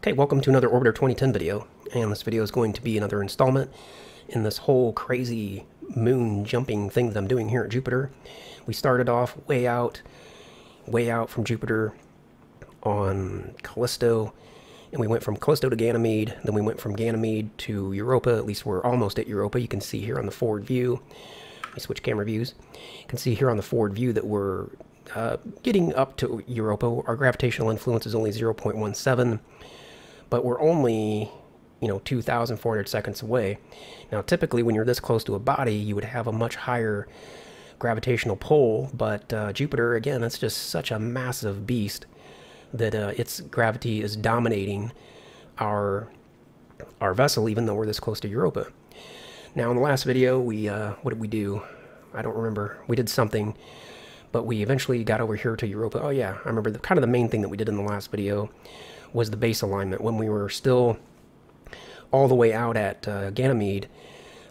Okay, welcome to another Orbiter 2010 video, and this video is going to be another installment in this whole crazy moon jumping thing that I'm doing here at Jupiter. We started off way out from Jupiter on Callisto, and we went from Callisto to Ganymede, then we went from Ganymede to Europa. At least we're almost at Europa. You can see here on the forward view, let me switch camera views, you can see here on the forward view that we're getting up to Europa. Our gravitational influence is only 0.17. But we're only, 2,400 seconds away. Now, typically, when you're this close to a body, you would have a much higher gravitational pull. But Jupiter, again, it's just such a massive beast that its gravity is dominating our vessel, even though we're this close to Europa. Now, in the last video, we what did we do? I don't remember. We did something, but we eventually got over here to Europa. Oh yeah, I remember. Kind of the main thing that we did in the last video was the base alignment. When we were still all the way out at Ganymede,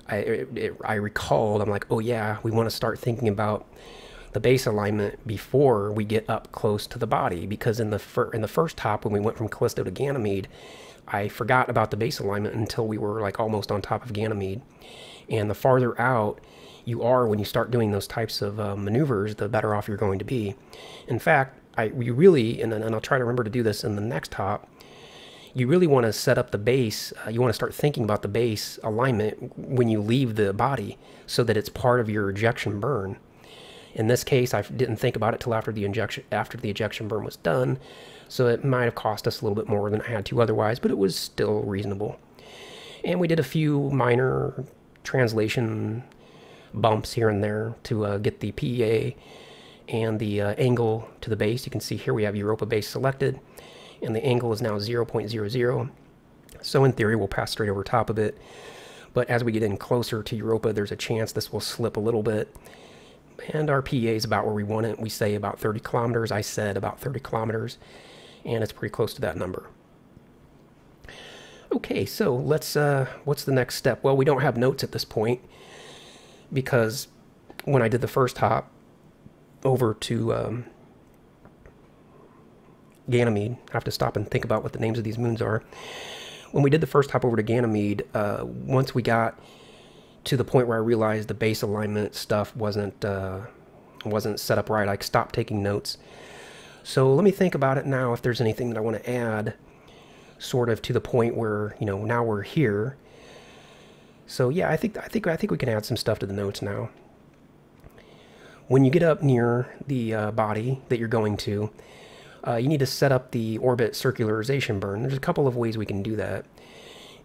I recalled, I'm like, oh yeah, we want to start thinking about the base alignment before we get up close to the body, because in the first hop, when we went from Callisto to Ganymede, I forgot about the base alignment until we were like almost on top of Ganymede. And the farther out you are when you start doing those types of maneuvers, the better off you're going to be. In fact, and I'll try to remember to do this in the next hop, you really want to set up the base, you want to start thinking about the base alignment when you leave the body so that it's part of your ejection burn. In this case, I didn't think about it till after the ejection burn was done, so it might have cost us a little bit more than I had to otherwise, but it was still reasonable. And we did a few minor translation bumps here and there to get the PEA and the angle to the base. You can see here we have Europa base selected, and the angle is now 0.00. So in theory, we'll pass straight over top of it. But as we get in closer to Europa, there's a chance this will slip a little bit. And our PEA is about where we want it. We say about 30 kilometers. I said about 30 kilometers, and it's pretty close to that number. Okay, so let's, what's the next step? Well, we don't have notes at this point, because when I did the first hop over to Ganymede, I have to stop and think about what the names of these moons are. When we did the first hop over to Ganymede, once we got to the point where I realized the base alignment stuff wasn't set up right, I stopped taking notes. So let me think about it now, if there's anything that I want to add, sort of to the point where, now we're here. So yeah, I think we can add some stuff to the notes now. When you get up near the body that you're going to, you need to set up the orbit circularization burn. There's a couple of ways we can do that.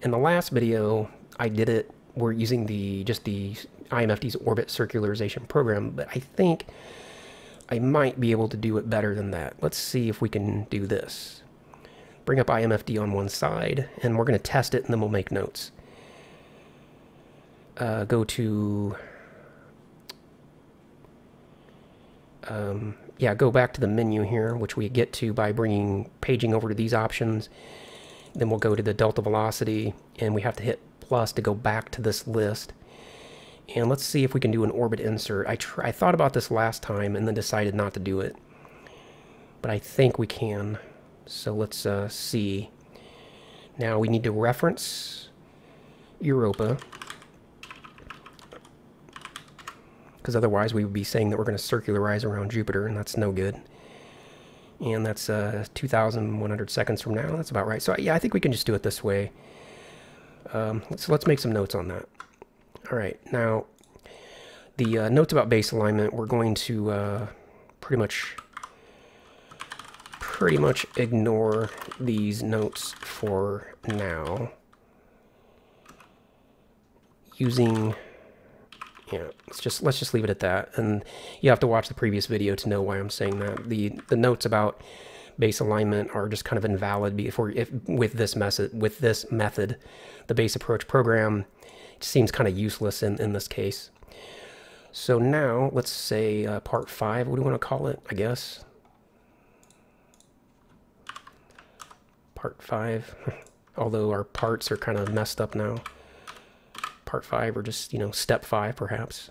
In the last video, I did it. We're using just the IMFD's orbit circularization program, but I think I might be able to do it better than that. Let's see if we can do this. Bring up IMFD on one side, and we're going to test it, and then we'll make notes. Go to, go back to the menu here, which we get to by paging over to these options. Then we'll go to the delta velocity, and we have to hit plus to go back to this list. And let's see if we can do an orbit insert. I thought about this last time and then decided not to do it, but I think we can. So let's see. Now we need to reference Europa, because otherwise we would be saying that we're going to circularize around Jupiter, and that's no good. And that's 2,100 seconds from now. That's about right. So yeah, I think we can just do it this way. Let's make some notes on that. All right, now the notes about base alignment, we're going to pretty much ignore these notes for now. Yeah, let's just leave it at that, and you have to watch the previous video to know why I'm saying that. The notes about base alignment are just kind of invalid with this method. The base approach program seems kind of useless in this case. So now let's say part 5. What do we want to call it? I guess part 5. Although our parts are kind of messed up now. Part 5, or just, step 5, perhaps.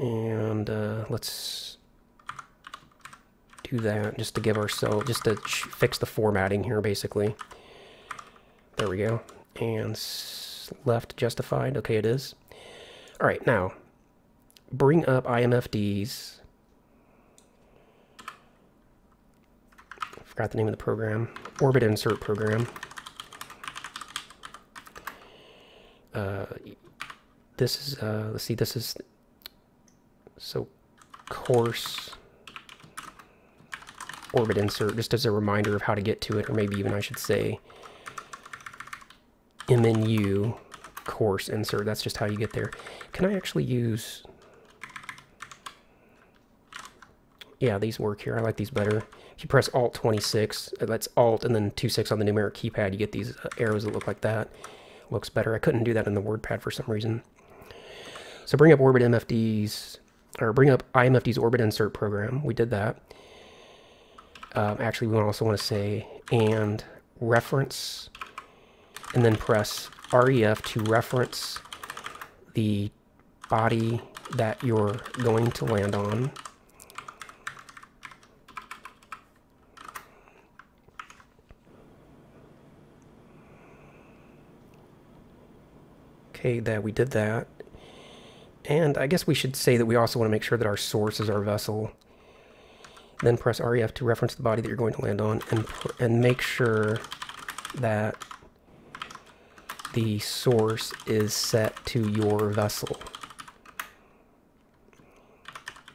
And let's do that just to give ourselves, just to fix the formatting here, basically. There we go. And left justified. Okay, it is. All right, now bring up IMFDs. Forgot the name of the program. Orbit insert program. This is, let's see, this is, so course orbit insert, just as a reminder of how to get to it, or maybe even I should say MNU course insert. That's just how you get there. Can I actually use, yeah, these work here. I like these better. If you press Alt 26, that's Alt and then 26 on the numeric keypad, you get these arrows that look like that. Looks better. I couldn't do that in the WordPad for some reason. So bring up Orbit MFDs, or bring up IMFD's Orbit Insert program. We did that. Actually, we also want to say and reference, and then press REF to reference the body that you're going to land on. Okay, that we did that. And I guess we should say that we also want to make sure that our source is our vessel. Then press REF to reference the body that you're going to land on, and make sure that the source is set to your vessel.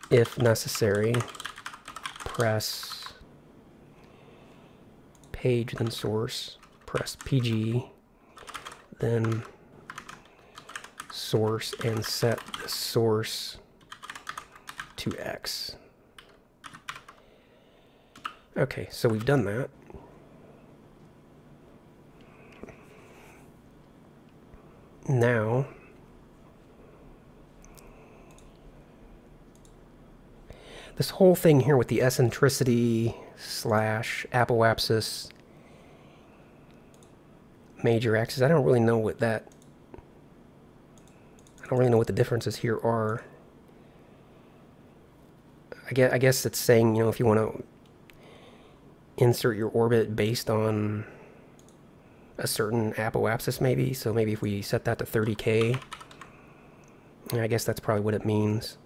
If necessary, press page, then source, press PG, then source, and set the source to X. Okay, so we've done that. Now, this whole thing here with the eccentricity / apoapsis major axis, I don't really know what that, I don't really know what the differences here are. I guess it's saying, you know, if you want to insert your orbit based on a certain apoapsis, maybe. So maybe if we set that to 30K, I guess that's probably what it means.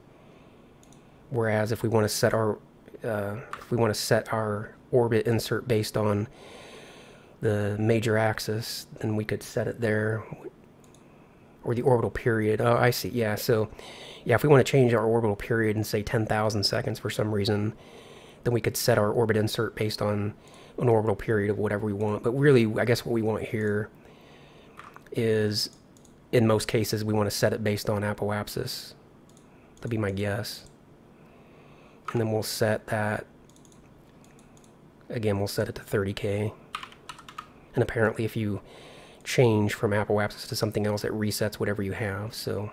Whereas if we want to set our orbit insert based on the major axis, then we could set it there. Or the orbital period. Oh, I see. Yeah, so yeah, if we want to change our orbital period and say 10,000 seconds for some reason, then we could set our orbit insert based on an orbital period of whatever we want. But really, I guess what we want here is, in most cases, we want to set it based on apoapsis. That'd be my guess. And then we'll set that, again, we'll set it to 30K. And apparently if you change from apoapsis to something else, it resets whatever you have, so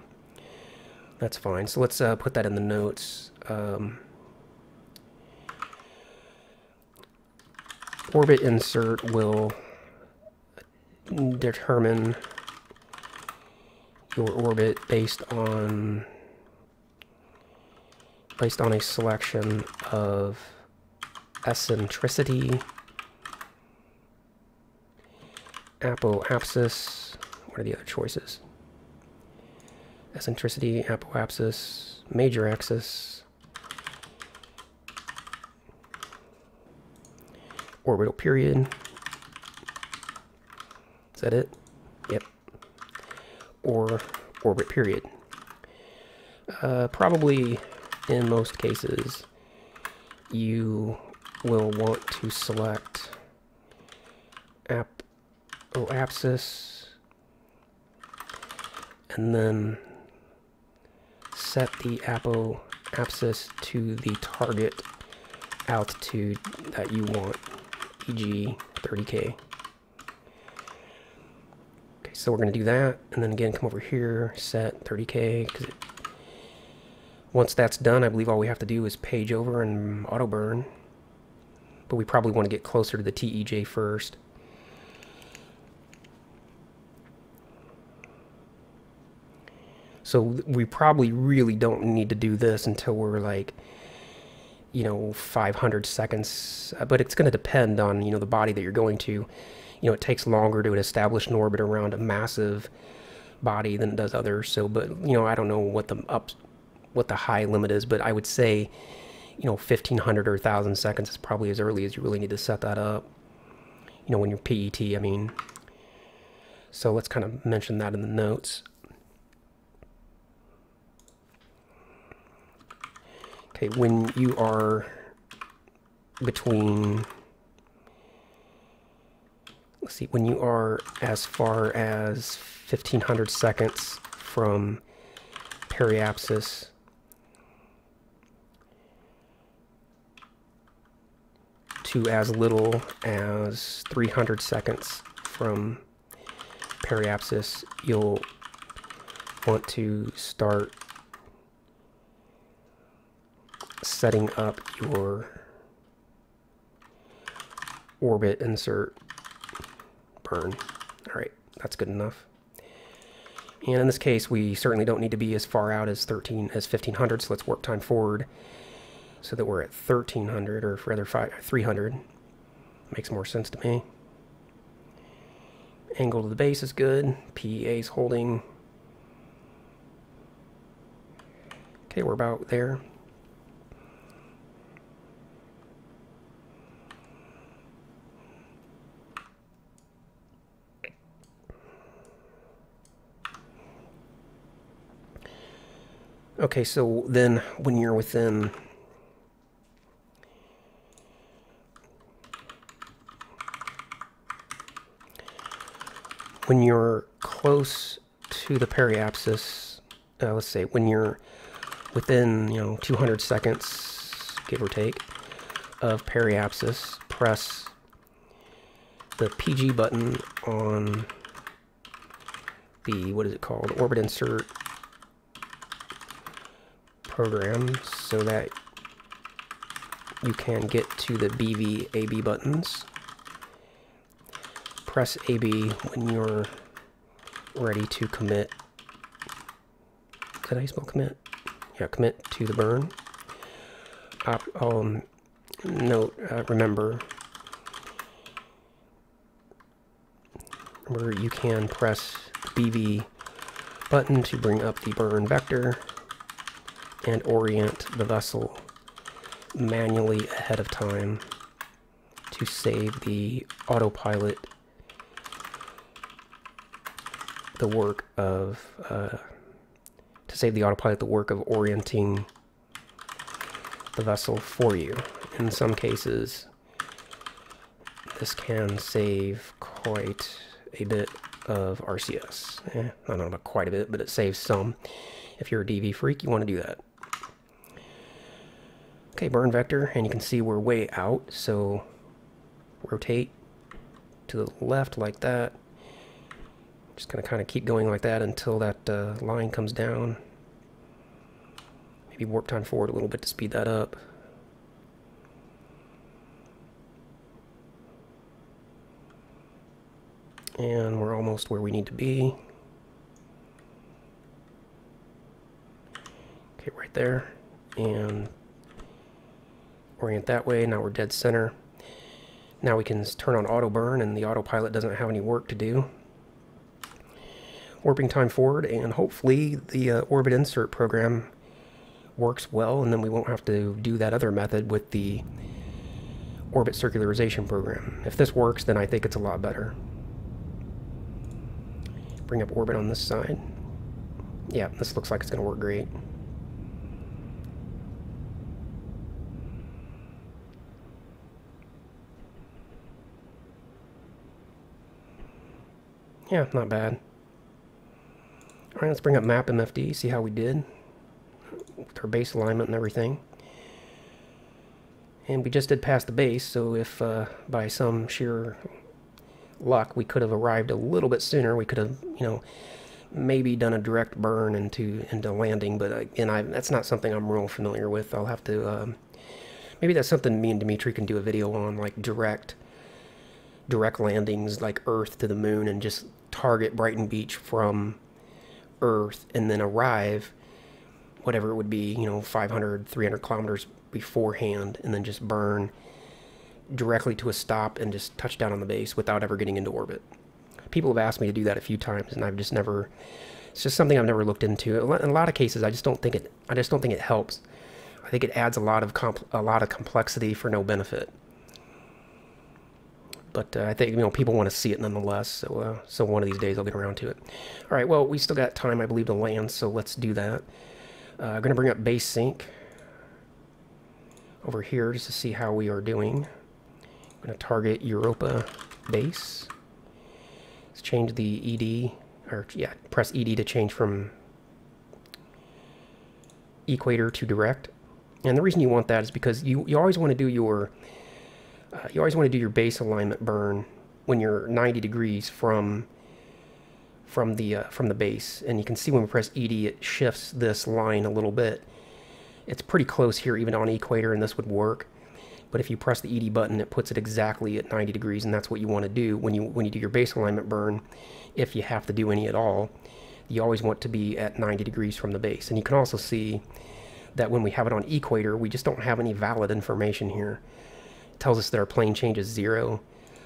that's fine. So let's put that in the notes. Orbit insert will determine your orbit based on a selection of eccentricity, apoapsis, what are the other choices? Eccentricity, apoapsis, major axis, orbital period. Is that it? Yep. Or orbit period. Probably in most cases, you will want to select apoapsis, and then set the apoapsis to the target altitude that you want, e.g. 30K. Okay, so we're going to do that, and then again come over here, set 30K, because once that's done, I believe all we have to do is page over and auto burn, but we probably want to get closer to the TEJ first. So we probably really don't need to do this until we're like you know, 500 seconds, but it's going to depend on, you know, the body that you're going to. You know, it takes longer to establish an orbit around a massive body than it does others. So, but, you know, I don't know what the high limit is, but I would say, you know, 1,500 or 1,000 seconds is probably as early as you really need to set that up, you know, when you're PET, I mean. So let's kind of mention that in the notes. Okay, when you are between, let's see, when you are as far as 1,500 seconds from periapsis, to as little as 300 seconds from periapsis, you'll want to start setting up your orbit insert burn. All right, that's good enough. And in this case, we certainly don't need to be as far out as 1,500, so let's warp time forward so that we're at 1,300, or rather 300. Makes more sense to me. Angle to the base is good. PEA is holding. Okay, we're about there. Okay, so then when you're within 200 seconds, give or take, of periapsis, press the PG button on the, what is it called, orbit insert program, so that you can get to the BV AB buttons. Press AB when you're ready to commit. Did I spell commit? Yeah, commit to the burn. Remember you can press BV button to bring up the burn vector and orient the vessel manually ahead of time to save the autopilot the work of orienting the vessel for you. In some cases, this can save quite a bit of RCS. I don't know about quite a bit, but it saves some. If you're a DV freak, you want to do that. Okay, burn vector, and you can see we're way out, so rotate to the left like that. Just gonna kind of keep going like that until that line comes down. Maybe warp time forward a little bit to speed that up. And we're almost where we need to be. Okay, right there. And orient that way. Now we're dead center. Now we can turn on auto burn, and the autopilot doesn't have any work to do. Warping time forward, and hopefully the orbit insert program works well, and then we won't have to do that other method with the orbit circularization program. If this works, then I think it's a lot better. Bring up orbit on this side. Yeah, this looks like it's going to work great. Yeah, not bad. Alright, let's bring up map IMFD, see how we did with our base alignment and everything. And we just did pass the base, so if by some sheer luck we could have arrived a little bit sooner, we could have, you know, maybe done a direct burn into landing, but again, that's not something I'm real familiar with. I'll have to, maybe that's something me and Dimitri can do a video on, like direct landings, like Earth to the moon, and just target Brighton Beach from Earth and then arrive, whatever it would be, you know, 500, 300 kilometers beforehand and then just burn directly to a stop and just touch down on the base without ever getting into orbit. People have asked me to do that a few times, and I've just never, it's just something I've never looked into. In a lot of cases, I just don't think it helps. I think it adds a lot of complexity for no benefit. But I think, you know, people want to see it nonetheless, so so one of these days I'll get around to it. All right, well, we still got time, I believe, to land, so let's do that. I'm going to bring up base sync over here just to see how we are doing. I'm going to target Europa base. Let's change the ED, or yeah, press ED to change from equator to direct. And the reason you want that is because you always want to do your base alignment burn when you're 90 degrees from the base. And you can see when we press ED, it shifts this line a little bit. It's pretty close here, even on equator, and this would work. But if you press the ED button, it puts it exactly at 90 degrees, and that's what you want to do when you do your base alignment burn, if you have to do any at all. You always want to be at 90 degrees from the base. And you can also see that when we have it on equator, we just don't have any valid information here. It tells us that our plane change is 0,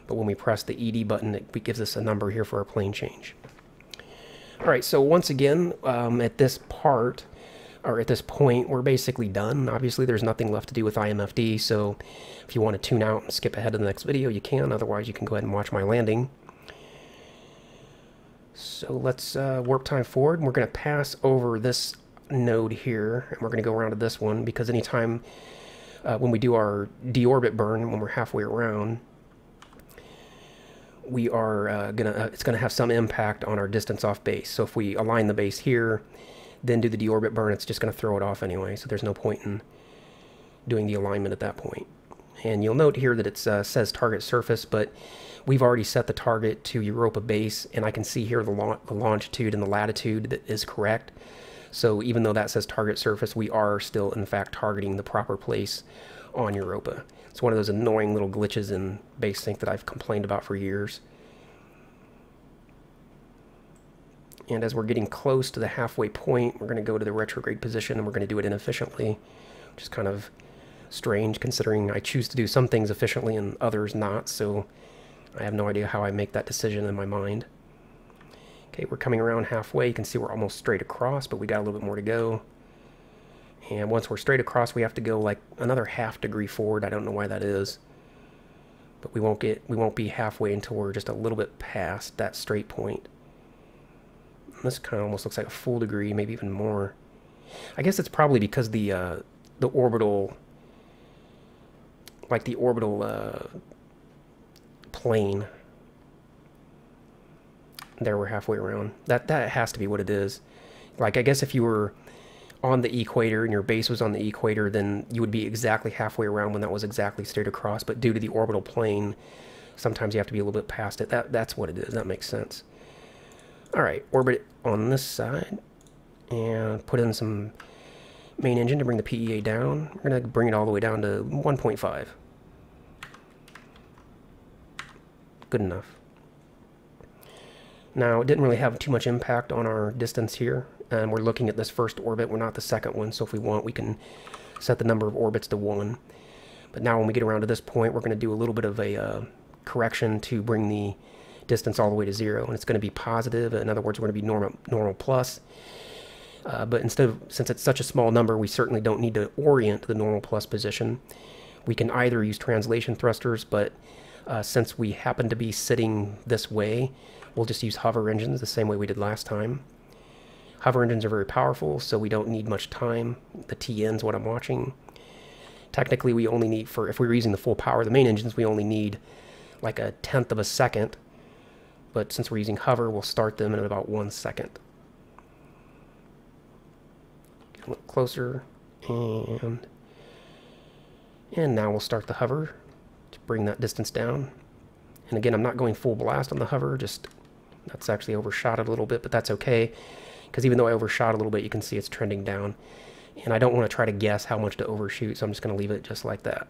but when we press the ED button, it gives us a number here for our plane change. All right, so once again, at this point, we're basically done. Obviously, there's nothing left to do with IMFD, so if you want to tune out and skip ahead to the next video, you can. Otherwise, you can go ahead and watch my landing. So let's warp time forward, and we're going to pass over this node here, and we're going to go around to this one, because anytime when we do our deorbit burn, when we're halfway around, we are it's going to have some impact on our distance off base. So if we align the base here, then do the deorbit burn, it's just going to throw it off anyway, so there's no point in doing the alignment at that point. And you'll note here that it says target surface, but we've already set the target to Europa base, and I can see here the longitude and the latitude that is correct. So even though that says target surface, we are still, in fact, targeting the proper place on Europa. It's one of those annoying little glitches in base sync that I've complained about for years. And as we're getting close to the halfway point, we're going to go to the retrograde position, and we're going to do it inefficiently, which is kind of strange considering I choose to do some things efficiently and others not, so I have no idea how I make that decision in my mind. Okay, we're coming around halfway. You can see we're almost straight across, but we got a little bit more to go. And once we're straight across, we have to go like another half degree forward. I don't know why that is, but we won't be halfway until we're just a little bit past that straight point. This kind of almost looks like a full degree, maybe even more. I guess it's probably because the orbital plane. There, we're halfway around. That has to be what it is. Like, I guess if you were on the equator and your base was on the equator, then you would be exactly halfway around when that was exactly straight across. But due to the orbital plane, sometimes you have to be a little bit past it. That's what it is. That makes sense. All right, orbit on this side, and put in some main engine to bring the PEA down. We're going to bring it all the way down to 1.5. Good enough. Now, it didn't really have too much impact on our distance here, and we're looking at this first orbit. We're not the second one, so if we want, we can set the number of orbits to 1. But now when we get around to this point, we're going to do a little bit of a correction to bring the distance all the way to 0, and it's going to be positive. In other words, we're going to be normal plus, but instead of, since it's such a small number, we certainly don't need to orient the normal plus position. We can either use translation thrusters, but since we happen to be sitting this way, we'll just use hover engines the same way we did last time. Hover engines are very powerful, so we don't need much time. The TN is what I'm watching. Technically, we only need, if we were using the full power of the main engines, we only need like a 1/10 of a second. But since we're using hover, we'll start them in about 1 second. A little closer, and now we'll start the hover to bring that distance down. And again, I'm not going full blast on the hover, just that's actually overshot a little bit, but that's okay, because even though I overshot a little bit, you can see it's trending down. And I don't want to try to guess how much to overshoot, so I'm just going to leave it just like that.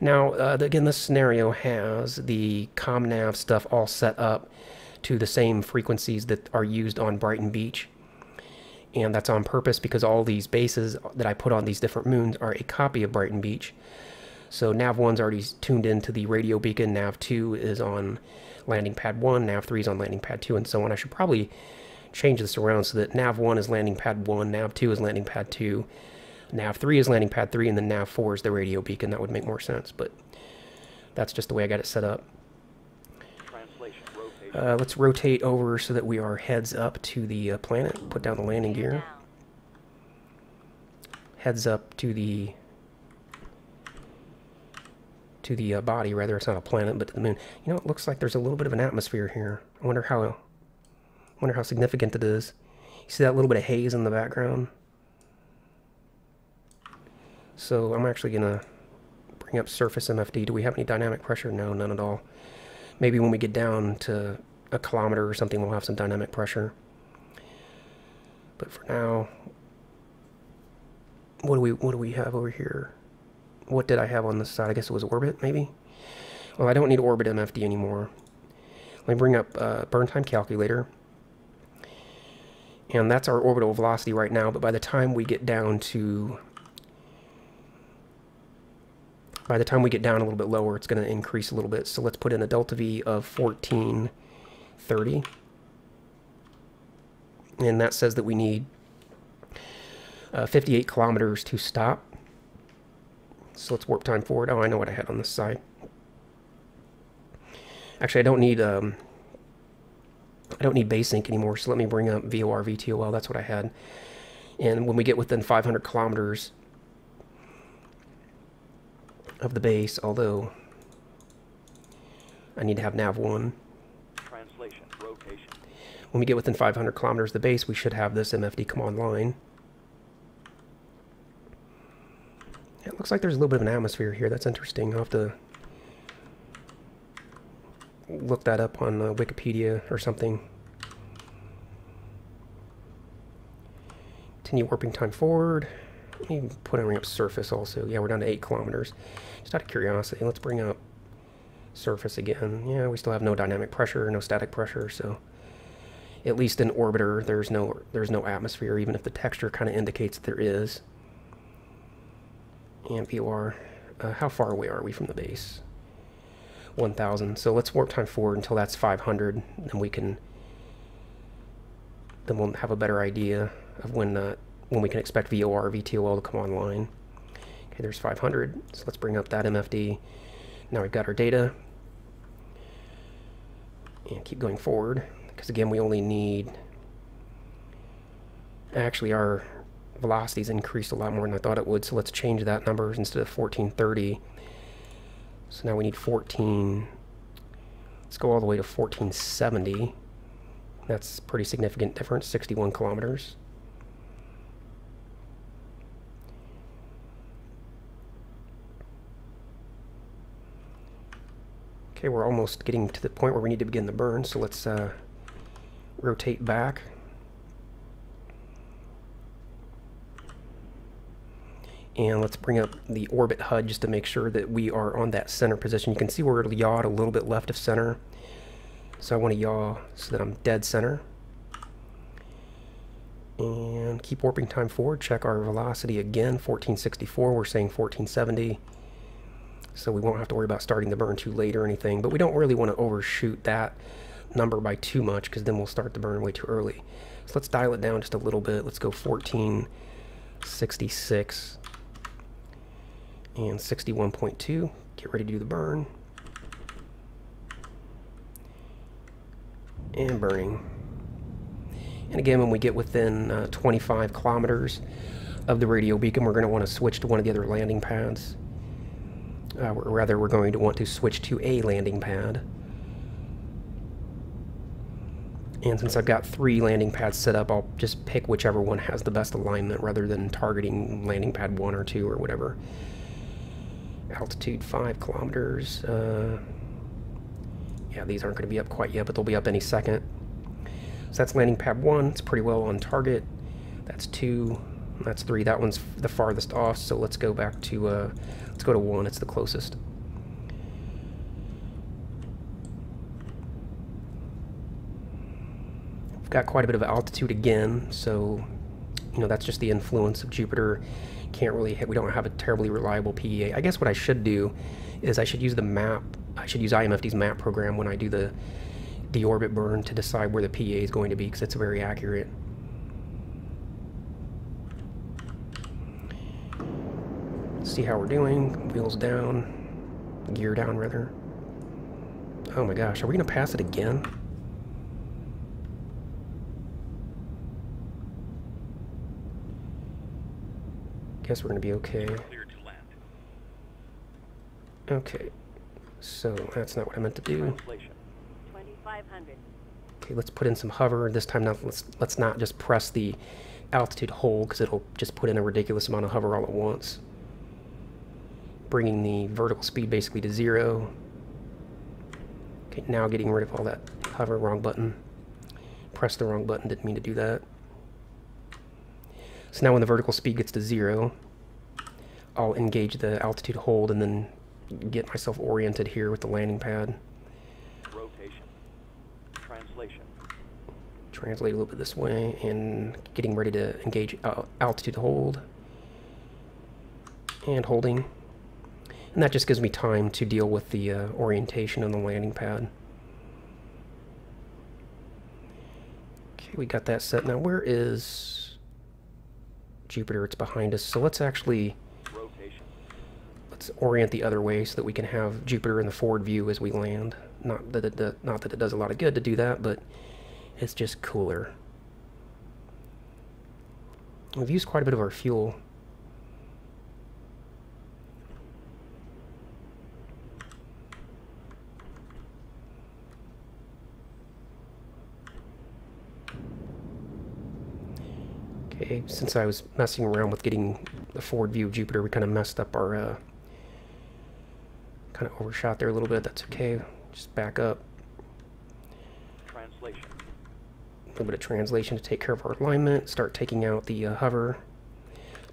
Now, again, this scenario has the ComNav stuff all set up to the same frequencies that are used on Brighton Beach. And that's on purpose because all these bases that I put on these different moons are a copy of Brighton Beach. So Nav1's already tuned into the radio beacon, Nav2 is on landing pad 1, Nav3 is on landing pad 2, and so on. I should probably change this around so that Nav1 is landing pad 1, Nav2 is landing pad 2, Nav3 is landing pad 3, and then Nav4 is the radio beacon. That would make more sense, but that's just the way I got it set up. Let's rotate over so that we are heads up to the planet. Put down the landing gear. Heads up to the body, rather. It's not a planet, but to the moon. You know, it looks like there's a little bit of an atmosphere here. I wonder how significant it is. You see that little bit of haze in the background? So I'm actually gonna bring up surface MFD. Do we have any dynamic pressure? No, none at all. Maybe when we get down to a kilometer or something, we'll have some dynamic pressure. But for now, what do we have over here? What did I have on this side? I guess it was orbit, maybe? Well, I don't need orbit MFD anymore. Let me bring up burn time calculator. And that's our orbital velocity right now, but by the time we get down to... by the time we get down a little bit lower, it's going to increase a little bit. So let's put in a delta V of 1430. And that says that we need 58 kilometers to stop. So let's warp time forward. Oh, I know what I had on this side. Actually, I don't need base sync anymore, so let me bring up VOR, VTOL. That's what I had. And when we get within 500 kilometers... of the base, although I need to have nav1. Translation, rotation. When we get within 500 kilometers of the base, we should have this MFD come online. It looks like there's a little bit of an atmosphere here. That's interesting. I'll have to look that up on Wikipedia or something. Continue warping time forward. Let me bring up surface also. Yeah, we're down to 8 kilometers. Just out of curiosity, let's bring up surface again. Yeah, we still have no dynamic pressure, no static pressure, so at least in orbiter there's no atmosphere, even if the texture kind of indicates that there is. And VOR, how far away are we from the base? 1,000. So let's warp time forward until that's 500, then we can we'll have a better idea of when we can expect VOR, VTOL to come online. Okay, there's 500, so let's bring up that MFD. Now we've got our data. And keep going forward, because again, we only need... Actually, our velocity's increased a lot more than I thought it would, so let's change that number instead of 1430. So now we need 14... Let's go all the way to 1470. That's a pretty significant difference, 61 kilometers. Okay, we're almost getting to the point where we need to begin the burn, so let's rotate back. And let's bring up the orbit HUD just to make sure that we are on that center position. You can see we're yawed a little bit left of center. So I want to yaw so that I'm dead center. And keep warping time forward, check our velocity again, 1464, we're saying 1470. So we won't have to worry about starting the burn too late or anything, but we don't really want to overshoot that number by too much because then we'll start the burn way too early. So let's dial it down just a little bit. Let's go 1466 and 61.2. Get ready to do the burn. And burning. And again, when we get within 25 kilometers of the radio beacon, we're going to want to switch to one of the other landing pads. Or rather, we're going to want to switch to a landing pad. And since I've got 3 landing pads set up, I'll just pick whichever one has the best alignment rather than targeting landing pad 1 or 2 or whatever. Altitude 5 kilometers. Yeah, these aren't going to be up quite yet, but they'll be up any second. So that's landing pad 1. It's pretty well on target. That's 2. That's 3. That one's the farthest off, so let's go back to... let's go to 1. It's the closest. We've got quite a bit of altitude again, so you know, that's just the influence of Jupiter. Can't really hit, we don't have a terribly reliable PEA. I guess what I should do is I should use the map, I should use IMFD's map program when I do the orbit burn to decide where the PEA is going to be, because it's very accurate. See how we're doing. Wheels down, gear down rather. Oh my gosh, are we gonna pass it again? Guess we're gonna be okay. Okay, so that's not what I meant to do. Okay, let's put in some hover. This time, now let's not just press the altitude hold, because it'll just put in a ridiculous amount of hover all at once, bringing the vertical speed basically to zero. Okay, now getting rid of all that hover. Wrong button. Press the wrong button. Didn't mean to do that. So now when the vertical speed gets to zero, I'll engage the altitude hold and then get myself oriented here with the landing pad. Rotation. Translation. Translate a little bit this way and getting ready to engage altitude hold and holding. And that just gives me time to deal with the orientation on the landing pad. Okay, we got that set. Now where is Jupiter? It's behind us, so let's actually let's orient the other way so that we can have Jupiter in the forward view as we land. Not that it does a lot of good to do that, but it's just cooler. We've used quite a bit of our fuel. Since I was messing around with getting the forward view of Jupiter, we kind of messed up our, kind of overshot there a little bit. That's okay. Just back up. Translation. A little bit of translation to take care of our alignment. Start taking out the hover.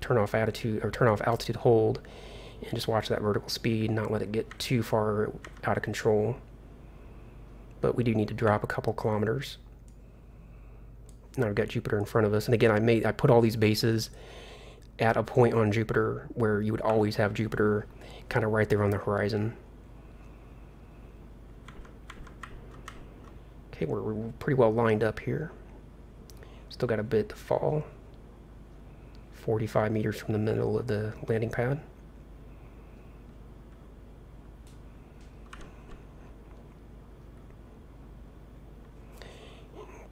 Turn off attitude, or turn off altitude hold, and just watch that vertical speed. Not let it get too far out of control. But we do need to drop a couple kilometers. Now we've got Jupiter in front of us, and again I put all these bases at a point on Jupiter where you would always have Jupiter kind of right there on the horizon. Okay, we're pretty well lined up here. Still got a bit to fall. 45 meters from the middle of the landing pad.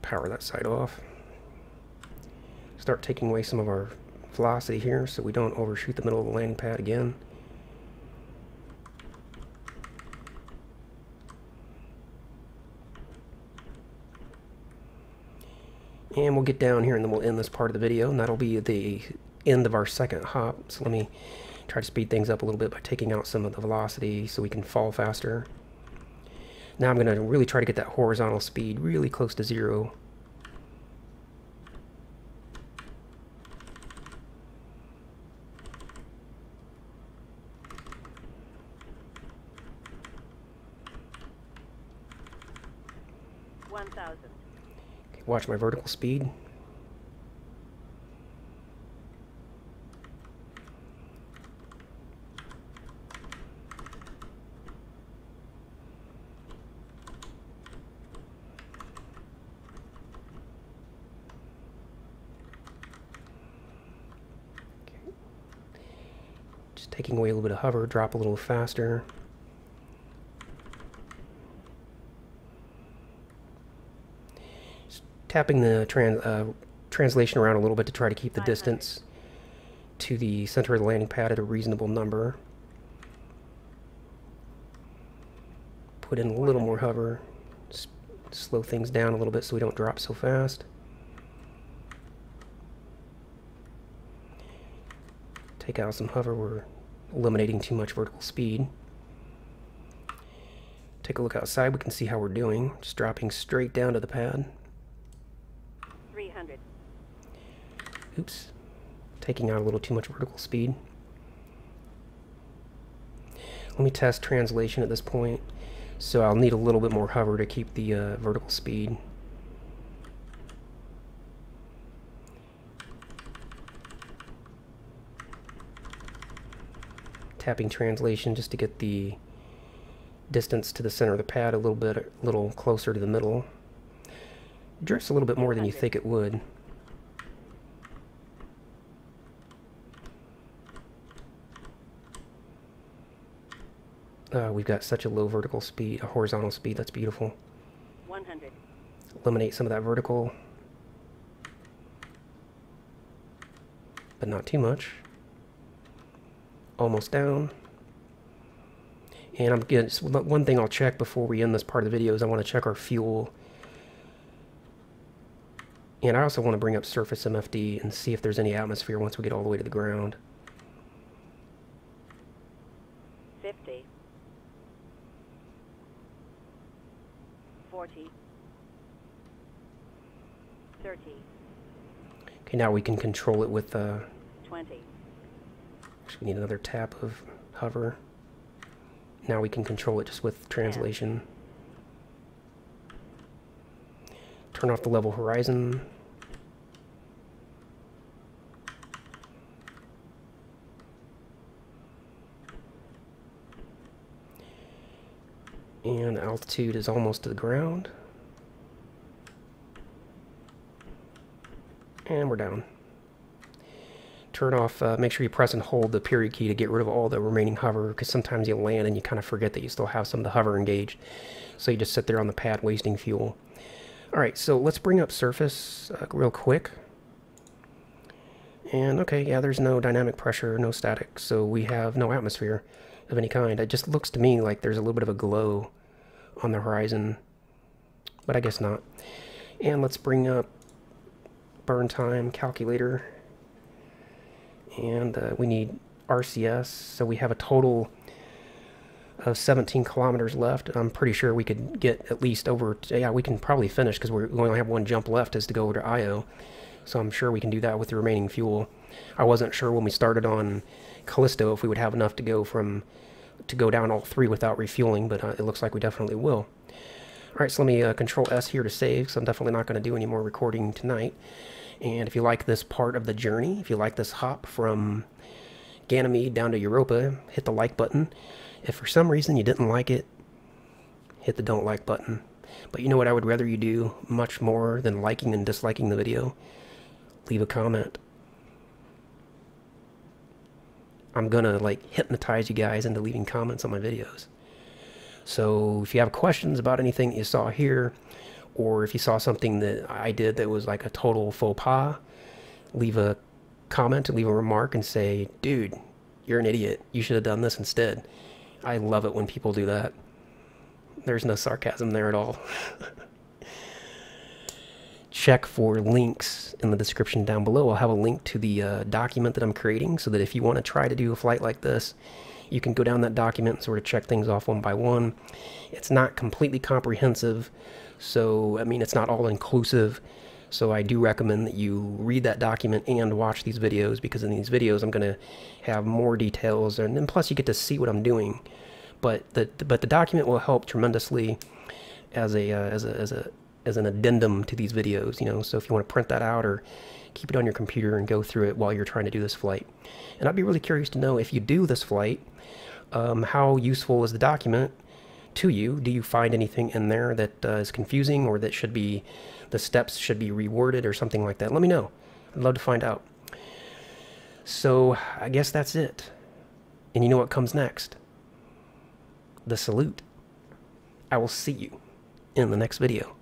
Power that side off. Start taking away some of our velocity here so we don't overshoot the middle of the landing pad again. And we'll get down here and then we'll end this part of the video, and that'll be the end of our second hop. So let me try to speed things up a little bit by taking out some of the velocity so we can fall faster. Now I'm going to really try to get that horizontal speed really close to zero. Okay, watch my vertical speed. Taking away a little bit of hover, drop a little faster. Just tapping the translation around a little bit to try to keep the distance to the center of the landing pad at a reasonable number. Put in a little more hover, slow things down a little bit so we don't drop so fast. Take out some hover, we're eliminating too much vertical speed. Take a look outside, we can see how we're doing. Just dropping straight down to the pad. 300. Oops. Taking out a little too much vertical speed. Let me test translation at this point. So I'll need a little bit more hover to keep the vertical speed. tapping translation just to get the distance to the center of the pad a little closer to the middle. It drifts a little bit more than you think it would. We've got such a low vertical speed, a horizontal speed, that's beautiful. 100. Eliminate some of that vertical, but not too much. Almost down. And I'm getting, one thing I'll check before we end this part of the video is I want to check our fuel. And I also want to bring up surface MFD and see if there's any atmosphere once we get all the way to the ground. 50. 40. 30. Okay, now we can control it with 20. Actually, we need another tap of hover. Now we can control it just with translation. Turn off the level horizon. And altitude is almost to the ground. And we're down. Turn off, make sure you press and hold the period key to get rid of all the remaining hover, because sometimes you land and you kind of forget that you still have some of the hover engaged. So you just sit there on the pad wasting fuel. Alright, so let's bring up surface real quick. And okay, yeah, there's no dynamic pressure, no static, so we have no atmosphere of any kind. It just looks to me like there's a little bit of a glow on the horizon, but I guess not. And let's bring up burn time calculator. And we need RCS, so we have a total of 17 kilometers left. I'm pretty sure we could get at least over, yeah, we can probably finish because we only have one jump left is to go over to Io. So I'm sure we can do that with the remaining fuel. I wasn't sure when we started on Callisto if we would have enough to go down all three without refueling, but it looks like we definitely will. All right, so let me control S here to save, because I'm definitely not going to do any more recording tonight. And if you like this part of the journey, if you like this hop from Ganymede down to Europa, hit the like button. If for some reason you didn't like it, hit the don't like button. But you know what I would rather you do much more than liking and disliking the video? Leave a comment. I'm gonna like hypnotize you guys into leaving comments on my videos. So if you have questions about anything that you saw here, or if you saw something that I did that was like a total faux pas, leave a comment, leave a remark and say, dude, you're an idiot. You should have done this instead. I love it when people do that. There's no sarcasm there at all. Check for links in the description down below. I'll have a link to the document that I'm creating so that if you want to try to do a flight like this, you can go down that document and sort of check things off one by one. It's not completely comprehensive, so I mean, it's not all inclusive. So I do recommend that you read that document and watch these videos, because in these videos I'm going to have more details, and then plus you get to see what I'm doing. But the document will help tremendously as an addendum to these videos, you know. So if you want to print that out or keep it on your computer and go through it while you're trying to do this flight. And I'd be really curious to know if you do this flight, how useful is the document to you? Do you find anything in there that is confusing, or that should be, the steps should be reworded or something like that? Let me know. I'd love to find out. So I guess that's it. And you know what comes next? The salute. I will see you in the next video.